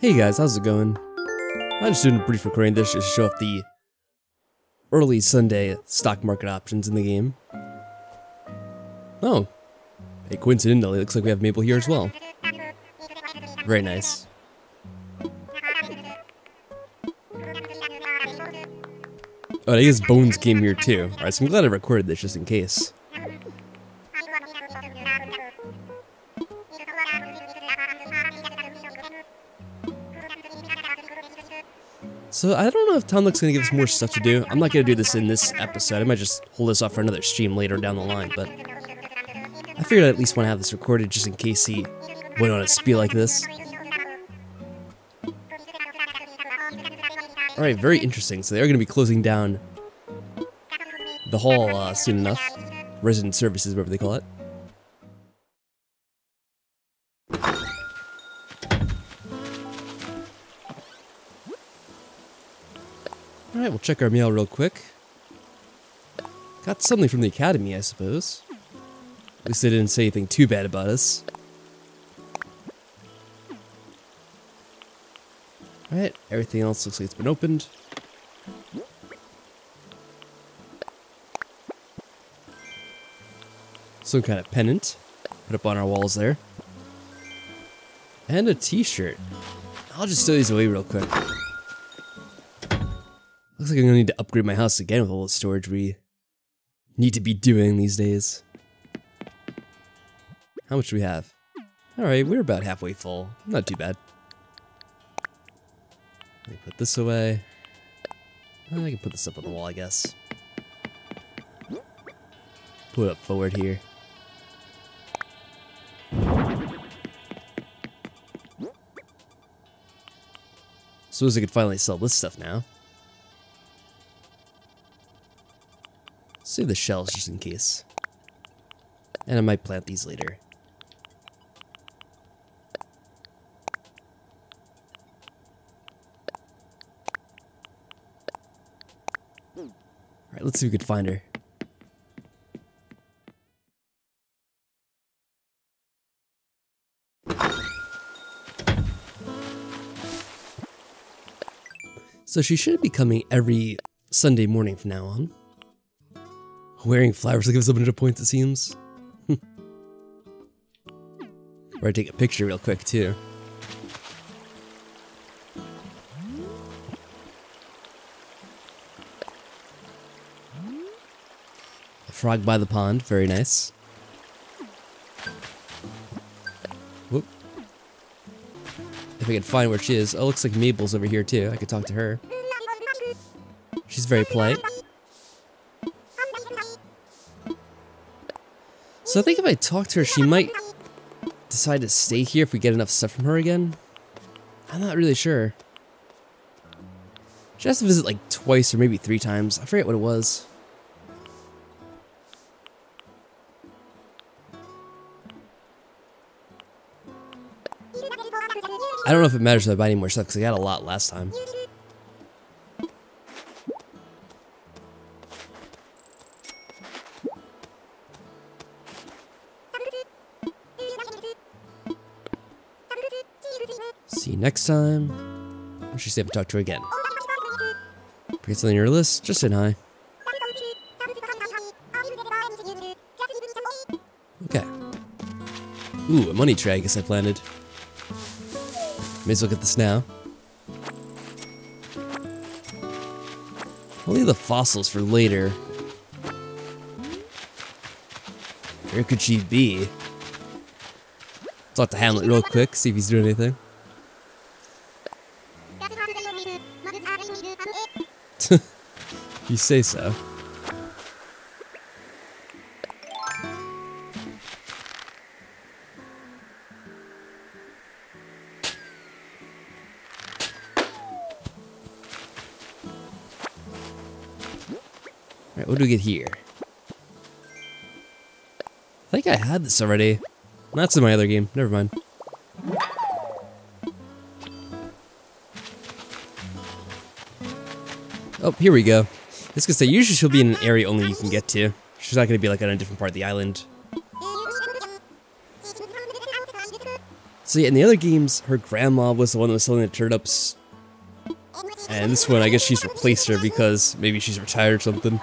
Hey guys, how's it going? I'm just doing a brief recording this just to show off the early Sunday stock market options in the game. Oh, hey, coincidentally, it looks like we have Mabel here as well. Very nice. Oh, I guess Bones came here too. Alright, so I'm glad I recorded this just in case. So I don't know if Tom Luck's going to give us more stuff to do. I'm not going to do this in this episode. I might just hold this off for another stream later down the line, but I figured I at least want to have this recorded just in case he went on a spiel like this. Alright, very interesting. So they are going to be closing down the hall soon enough. Resident services, whatever they call it. Alright, we'll check our mail real quick. Got something from the academy, I suppose. At least they didn't say anything too bad about us. Alright, everything else looks like it's been opened. Some kind of pennant. Put up on our walls there. And a t-shirt. I'll just throw these away real quick. Looks like I'm gonna need to upgrade my house again with all the storage we need to be doing these days. How much do we have? Alright, we're about halfway full. Not too bad. Let me put this away. I can put this up on the wall, I guess. Put it up forward here. Suppose I could finally sell this stuff now. Save the shells just in case. And I might plant these later. Alright, let's see if we can find her. So she should be coming every Sunday morning from now on. Wearing flowers to give us a bunch of points, it seems. Or I take a picture real quick, too. A frog by the pond, very nice. Whoop. If I can find where she is. Oh, looks like Mabel's over here, too. I could talk to her. She's very polite. So I think if I talk to her, she might decide to stay here if we get enough stuff from her again. I'm not really sure. She has to visit like twice or maybe 3 times. I forget what it was. I don't know if it matters if I buy any more stuff because I got a lot last time. Next time, I'm sure I'll talk to her again. Forget something on your list, just say hi. Okay. Ooh, a money tray I guess I planted. May as well get this now. I'll leave the fossils for later. Where could she be? Talk to Hamlet real quick, see if he's doing anything. You say so. Alright, what do we get here? I think I had this already. That's in my other game. Never mind. Oh, here we go. It's gonna say usually she'll be in an area only you can get to. She's not gonna be like on a different part of the island. So yeah, in the other games, her grandma was the one that was selling the turnips. And this one, I guess she's replaced her because maybe she's retired or something.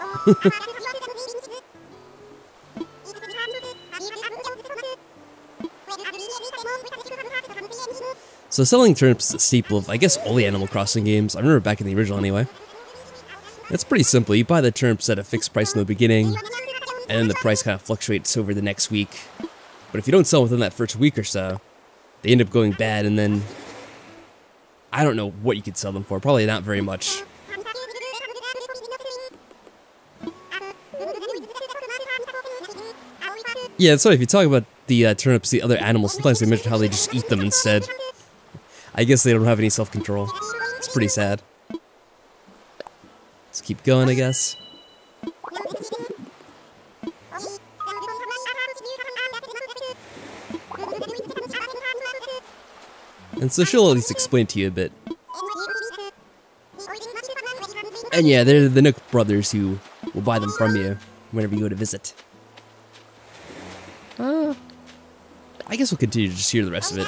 So selling turnips is a staple of, I guess, all the Animal Crossing games. I remember back in the original anyway. It's pretty simple. You buy the turnips at a fixed price in the beginning, and then the price kind of fluctuates over the next week. But if you don't sell within that first week or so, they end up going bad, and then I don't know what you could sell them for. Probably not very much. Yeah, it's funny. If you talk about the turnips, the other animals, sometimes they mention how they just eat them instead. I guess they don't have any self-control. It's pretty sad. Let's keep going, I guess. And so she'll at least explain to you a bit. And yeah, they're the Nook brothers who will buy them from you whenever you go to visit. I guess we'll continue to just hear the rest of it.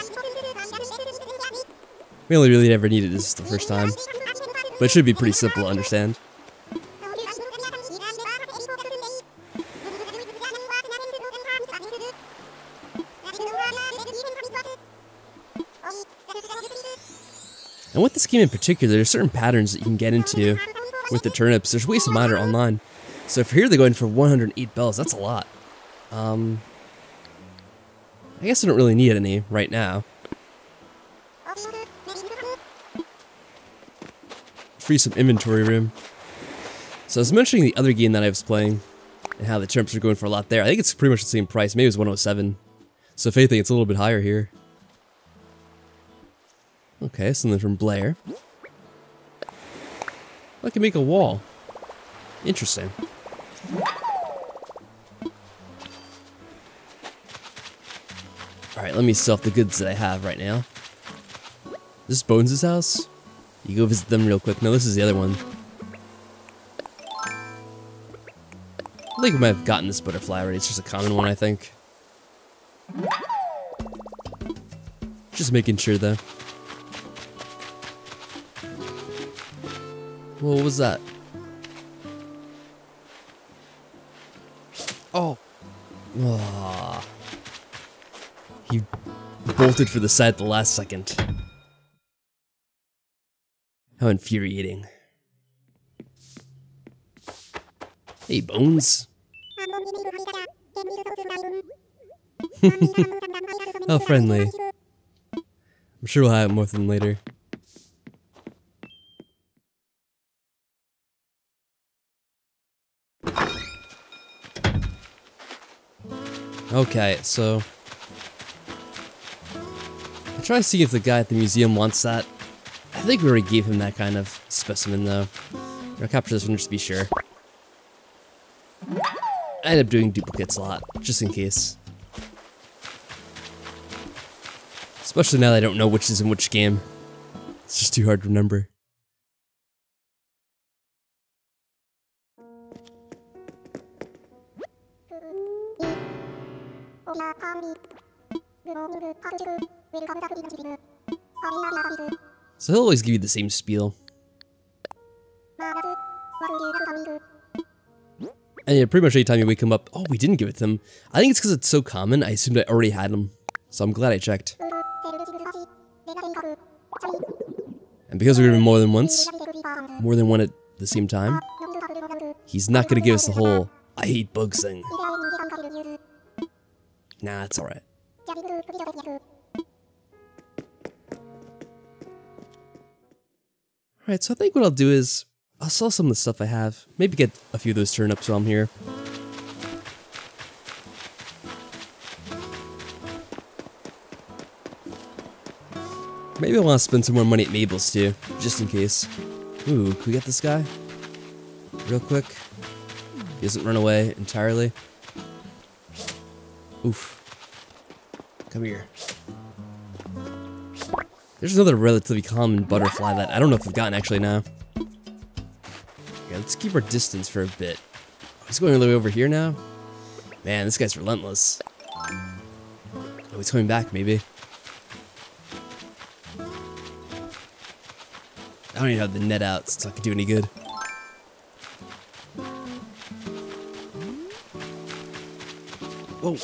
We only really never needed this the first time, but it should be pretty simple to understand. And with this game in particular, there's certain patterns that you can get into with the turnips. There's ways to monitor online. So for here, they're going for 108 bells. That's a lot. I guess I don't really need any right now. Free some inventory room. So I was mentioning the other game that I was playing and how the turnips are going for a lot there. I think it's pretty much the same price. Maybe it's 107. So if anything, it's a little bit higher here. Okay, something from Blair. I can make a wall. Interesting. Alright, let me sell off the goods that I have right now. This is Bones' house? You go visit them real quick. No, this is the other one. I think we might have gotten this butterfly already. It's just a common one, I think. Just making sure, though. Whoa, what was that? Oh! Aww. He bolted for the side at the last second. How infuriating. Hey, Bones. How friendly. I'm sure we'll have more of them later. Okay, so I'll try to see if the guy at the museum wants that. I think we already gave him that kind of specimen, though. I'll capture this one just to be sure. I end up doing duplicates a lot, just in case. Especially now that I don't know which is in which game. It's just too hard to remember. So he'll always give you the same spiel. And yeah, pretty much any time you wake him up... Oh, we didn't give it to him. I think it's because it's so common, I assumed I already had him. So I'm glad I checked. And because we gave him more than once, more than one at the same time, he's not going to give us the whole, I hate bugs thing. Nah, it's alright. Alright, so I think what I'll do is, I'll sell some of the stuff I have, maybe get a few of those turnips while I'm here. Maybe I want to spend some more money at Mabel's too, just in case. Ooh, can we get this guy? Real quick. He doesn't run away entirely. Oof. Come here. There's another relatively common butterfly that I don't know if we've gotten actually now. Yeah, let's keep our distance for a bit. He's going all the way over here now? Man, this guy's relentless. Oh, he's coming back, maybe. I don't even have the net out, so it's not gonna do any good. Whoa.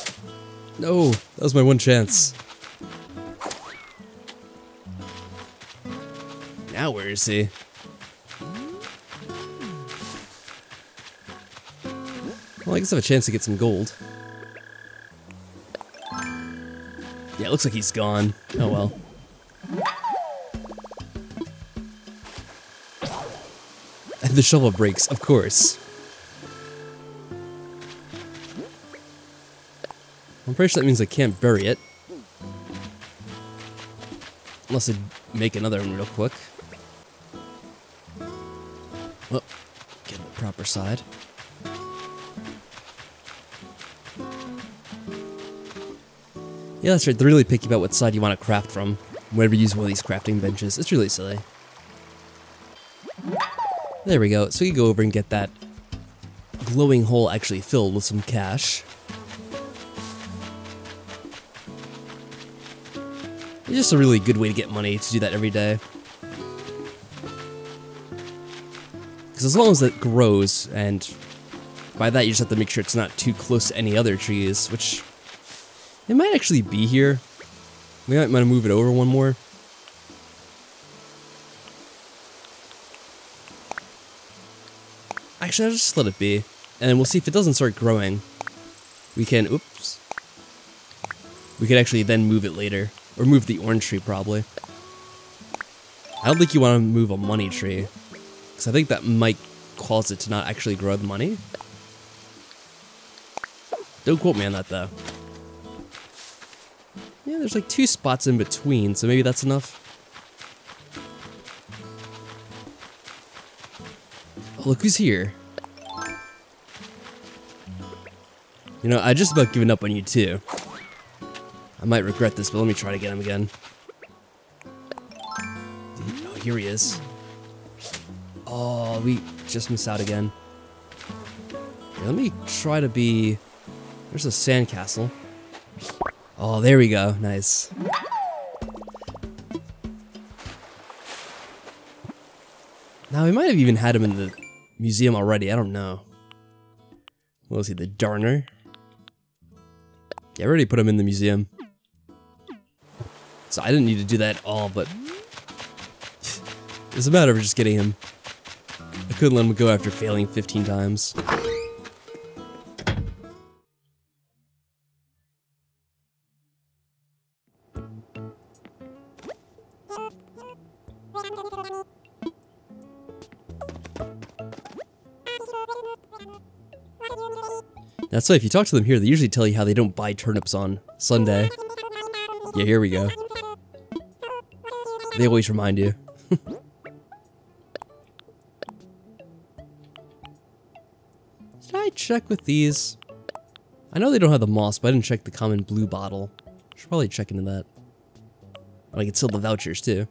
No, that was my one chance. Now where is he? Well, I guess I have a chance to get some gold. Yeah, it looks like he's gone. Oh well. And the shovel breaks, of course. I'm pretty sure that means I can't bury it. Unless I make another one real quick. Oh, get the proper side. Yeah, that's right, they're really picky about what side you want to craft from. Whenever you use one of these crafting benches, it's really silly. There we go, so we can go over and get that glowing hole actually filled with some cash. It's just a really good way to get money, to do that every day. Because as long as it grows, and by that you just have to make sure it's not too close to any other trees, which... it might actually be here. Maybe I might move it over one more. Actually, I'll just let it be. And we'll see if it doesn't start growing. We can, oops. We could actually then move it later. Or move the orange tree, probably. I don't think you want to move a money tree. Because I think that might cause it to not actually grow the money. Don't quote me on that, though. Yeah, there's like two spots in between, so maybe that's enough. Oh, look who's here. You know, I just about given up on you too. I might regret this, but let me try to get him again. Oh, here he is. Oh, we just missed out again. Here, let me try to be... there's a sandcastle. Oh, there we go. Nice. Now, we might have even had him in the museum already. I don't know. What was he, the Darner? Yeah, I already put him in the museum. So I didn't need to do that at all, but... it's a matter of just getting him. I couldn't let him go after failing 15 times. That's why if you talk to them here, they usually tell you how they don't buy turnips on Sunday. Yeah, here we go. They always remind you. Did I check with these? I know they don't have the moss, but I didn't check the common blue bottle. Should probably check into that. And I can sell the vouchers too.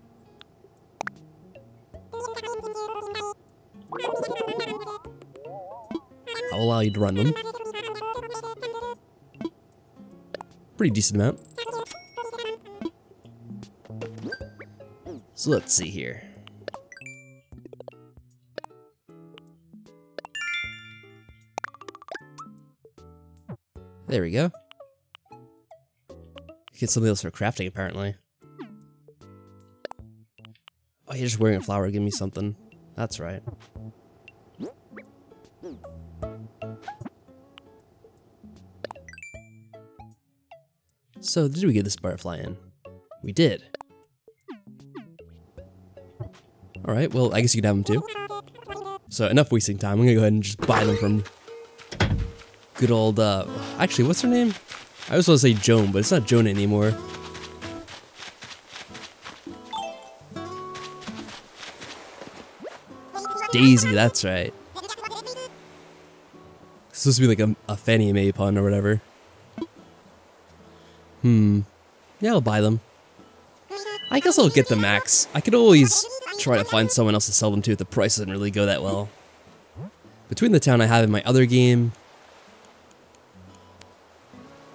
I'll allow you to run them. Pretty decent amount. So let's see here. There we go. Get something else for crafting, apparently. Oh, you're just wearing a flower. Give me something. That's right. So, did we get this butterfly in? We did. Alright, well, I guess you could have them too. So, enough wasting time. I'm gonna go ahead and just buy them from good old, actually, what's her name? I was supposed to say Joan, but it's not Joan anymore. Daisy, that's right. It's supposed to be like a Fannie Mae pun or whatever. Yeah, I'll buy them. I guess I'll get the max. I could always try to find someone else to sell them to if the price doesn't really go that well. Between the town I have in my other game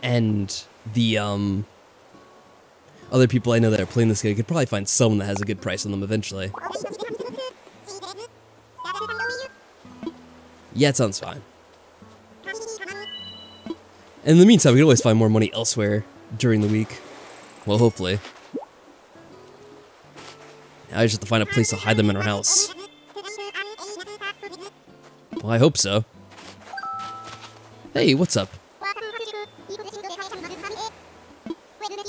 and the other people I know that are playing this game, I could probably find someone that has a good price on them eventually. Yeah, it sounds fine. In the meantime, we can always find more money elsewhere during the week. Well, hopefully. Now I just have to find a place to hide them in our house. Well, I hope so. Hey, what's up?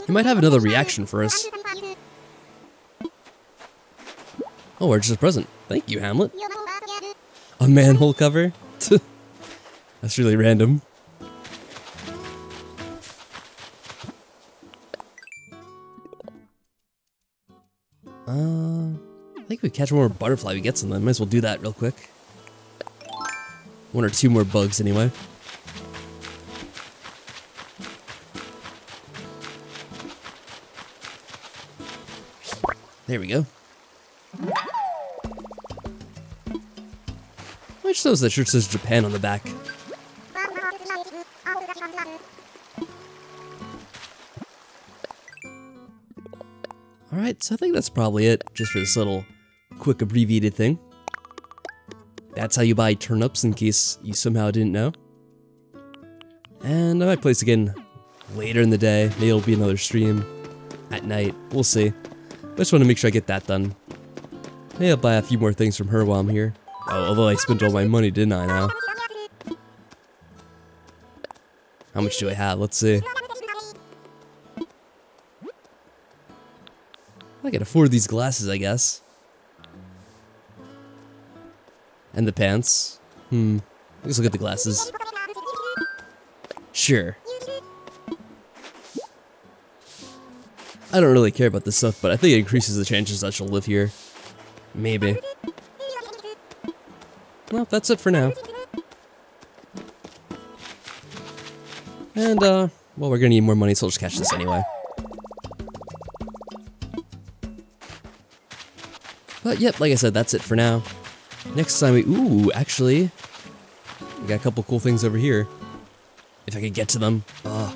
He might have another reaction for us. Oh, we're just a present. Thank you, Hamlet. A manhole cover? That's really random. I think if we catch one more butterfly, we get some. Might as well do that real quick. One or two more bugs, anyway. There we go. I just noticed that shirt says Japan on the back. Alright, so I think that's probably it, just for this little quick abbreviated thing. That's how you buy turnips, in case you somehow didn't know. And I might play this again later in the day. Maybe it'll be another stream at night. We'll see. I just want to make sure I get that done. Maybe I'll buy a few more things from her while I'm here. Oh, although I spent all my money, didn't I now? How much do I have? Let's see. I can afford these glasses, I guess. And the pants. Let's look at the glasses. Sure. I don't really care about this stuff, but I think it increases the chances that she'll live here. Maybe. Well, that's it for now. And, well, we're gonna need more money, so I'll just catch this anyway. But, yep, like I said, that's it for now. Next time we... Ooh, actually... we got a couple cool things over here. If I could get to them. Ugh.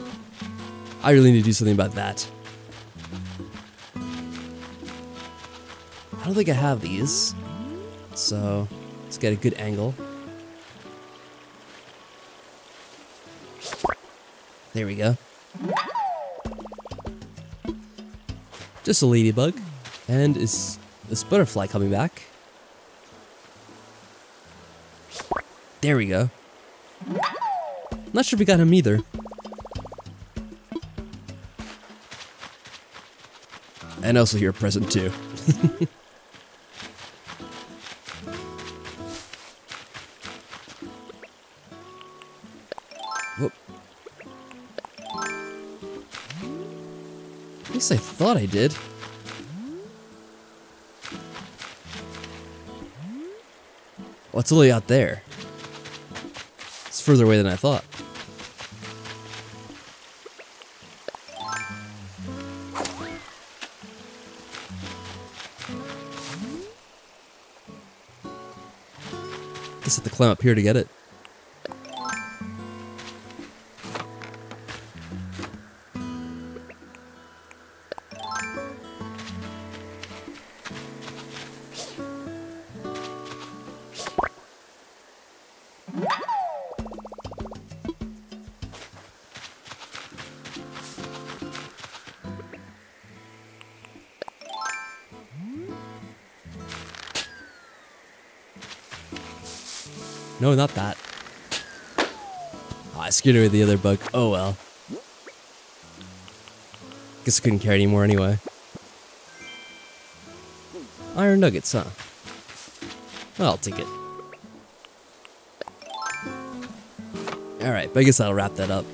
I really need to do something about that. I don't think I have these. So... let's get a good angle. There we go. Just a ladybug. And is this butterfly coming back? There we go. Not sure if we got him either. And also here present too. At least I thought I did. Oh, it's only out there. It's further away than I thought. Guess I have to climb up here to get it. No, not that. Oh, I scared away the other bug. Oh well. Guess I couldn't care anymore anyway. Iron nuggets, huh? Well, I'll take it. Alright, but I guess I'll wrap that up.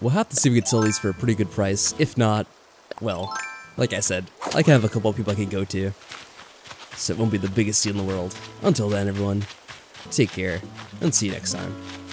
We'll have to see if we can sell these for a pretty good price. If not, well, like I said, I can have a couple of people I can go to. So it won't be the biggest deal in the world. Until then, everyone, take care, and see you next time.